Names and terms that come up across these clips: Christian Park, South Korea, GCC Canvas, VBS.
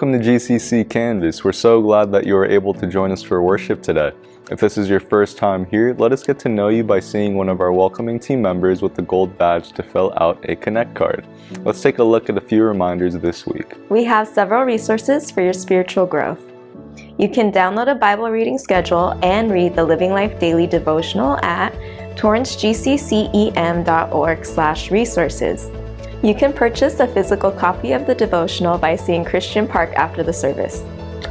Welcome to GCC Canvas. We're so glad that you are able to join us for worship today. If this is your first time here, let us get to know you by seeing one of our welcoming team members with the gold badge to fill out a Connect card. Let's take a look at a few reminders this week. We have several resources for your spiritual growth. You can download a Bible reading schedule and read the Living Life Daily Devotional at torrancegccem.org/resources. You can purchase a physical copy of the devotional by seeing Christian Park after the service.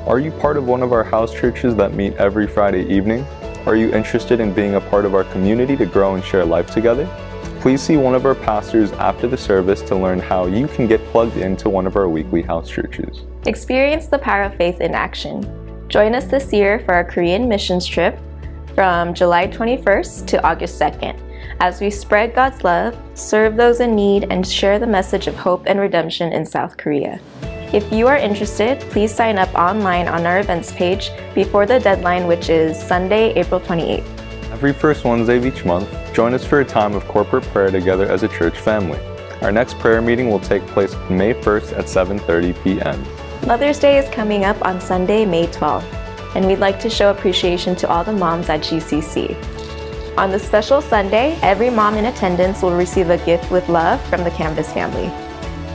Are you part of one of our house churches that meet every Friday evening? Are you interested in being a part of our community to grow and share life together? Please see one of our pastors after the service to learn how you can get plugged into one of our weekly house churches. Experience the power of faith in action. Join us this year for our Korean missions trip from July 21st to August 2nd. As we spread God's love, serve those in need, and share the message of hope and redemption in South Korea. If you are interested, please sign up online on our events page before the deadline, which is Sunday, April 28th. Every first Wednesday of each month, join us for a time of corporate prayer together as a church family. Our next prayer meeting will take place May 1st at 7:30 p.m. Mother's Day is coming up on Sunday, May 12th, and we'd like to show appreciation to all the moms at GCC. On the special Sunday, every mom in attendance will receive a gift with love from the Canvas family.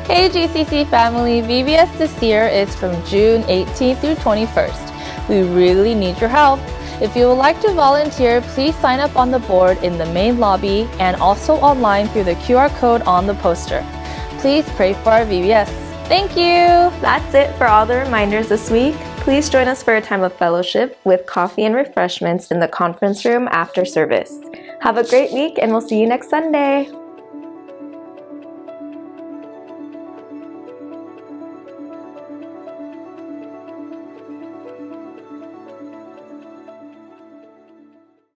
Hey GCC family, VBS this year is from June 18th through 21st. We really need your help. If you would like to volunteer, please sign up on the board in the main lobby and also online through the QR code on the poster. Please pray for our VBS. Thank you! That's it for all the reminders this week. Please join us for a time of fellowship with coffee and refreshments in the conference room after service. Have a great week and we'll see you next Sunday.